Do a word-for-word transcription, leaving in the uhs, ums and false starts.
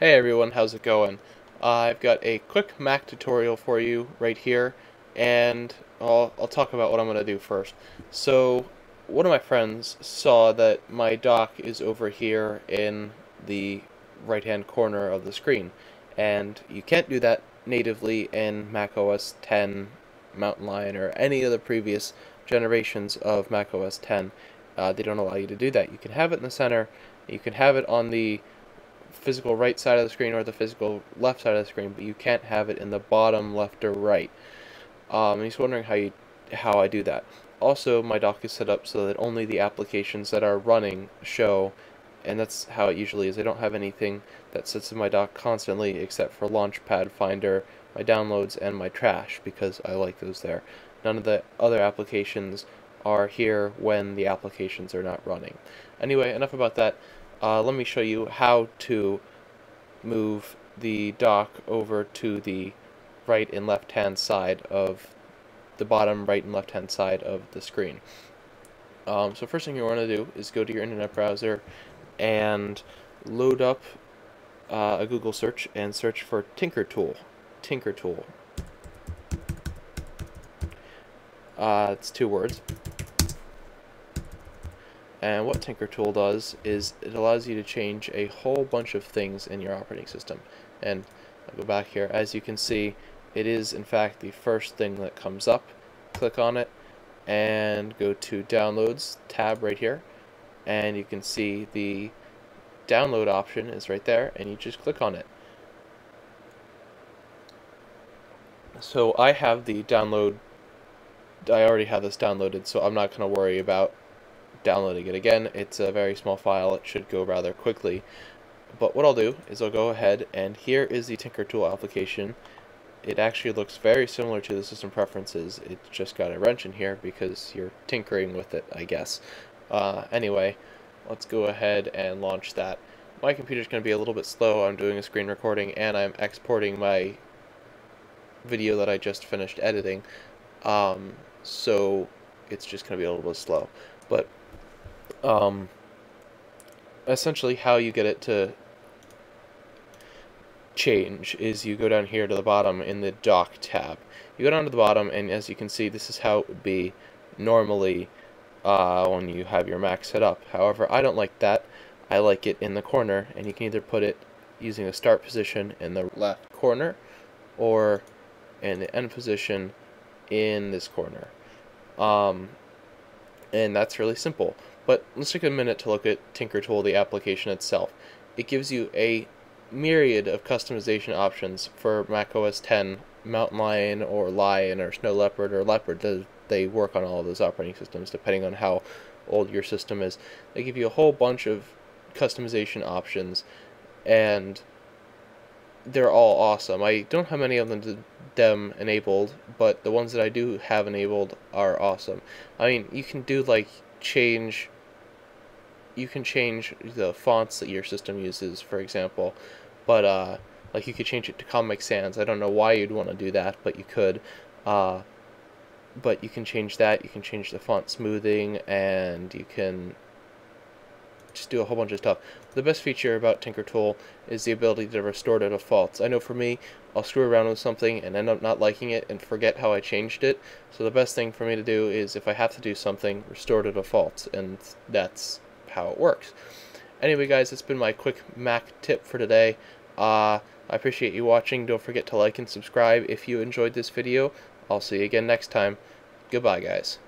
Hey everyone, how's it going? Uh, I've got a quick Mac tutorial for you right here, and I'll, I'll talk about what I'm going to do first. So, one of my friends saw that my dock is over here in the right-hand corner of the screen, and you can't do that natively in Mac O S X Mountain Lion or any of the previous generations of Mac O S X. Uh, they don't allow you to do that. You can have it in the center, you can have it on the physical right side of the screen or the physical left side of the screen, but you can't have it in the bottom left or right. Um, he's wondering how you how I do that. Also, my dock is set up so that only the applications that are running show, and that's how it usually is. I don't have anything that sits in my dock constantly except for Launchpad, Finder, my downloads, and my trash, because I like those there. None of the other applications are here when the applications are not running. Anyway, enough about that. Uh, let me show you how to move the dock over to the right and left hand side of the bottom right and left hand side of the screen. Um, so first thing you want to do is go to your internet browser and load up uh, a Google search and search for TinkerTool. TinkerTool. Uh, it's two words. And what TinkerTool does is it allows you to change a whole bunch of things in your operating system. And I'll go back here. As you can see, it is in fact the first thing that comes up. Click on it and go to Downloads tab right here, and you can see the download option is right there, and you just click on it. So I have the download, I already have this downloaded, so I'm not going to worry about downloading it again. It's a very small file, it should go rather quickly. But what I'll do is I'll go ahead, and here is the TinkerTool application. It actually looks very similar to the system preferences, it's just got a wrench in here because you're tinkering with it, I guess. Uh, anyway, let's go ahead and launch that. My computer's going to be a little bit slow, I'm doing a screen recording and I'm exporting my video that I just finished editing, um, so it's just going to be a little bit slow. But Um, essentially how you get it to change is you go down here to the bottom in the dock tab. You go down to the bottom, and as you can see, this is how it would be normally uh, when you have your Mac set up. However, I don't like that. I like it in the corner, and you can either put it using the start position in the left corner or in the end position in this corner. Um, and that's really simple. But let's take a minute to look at TinkerTool, the application itself. It gives you a myriad of customization options for Mac O S X, Mountain Lion, or Lion, or Snow Leopard, or Leopard. They work on all of those operating systems, depending on how old your system is. They give you a whole bunch of customization options, and they're all awesome. I don't have many of them, them enabled, but the ones that I do have enabled are awesome. I mean, you can do, like, change you can change the fonts that your system uses, for example, but uh, like you could change it to Comic Sans. I don't know why you'd want to do that, but you could. Uh, but you can change that, you can change the font smoothing, and you can just do a whole bunch of stuff. The best feature about TinkerTool is the ability to restore to defaults. I know for me, I'll screw around with something and end up not liking it and forget how I changed it. So the best thing for me to do is, if I have to do something, restore to defaults, and that's how it works. Anyway guys, it's been my quick Mac tip for today. Uh, I appreciate you watching. Don't forget to like and subscribe if you enjoyed this video. I'll see you again next time. Goodbye guys.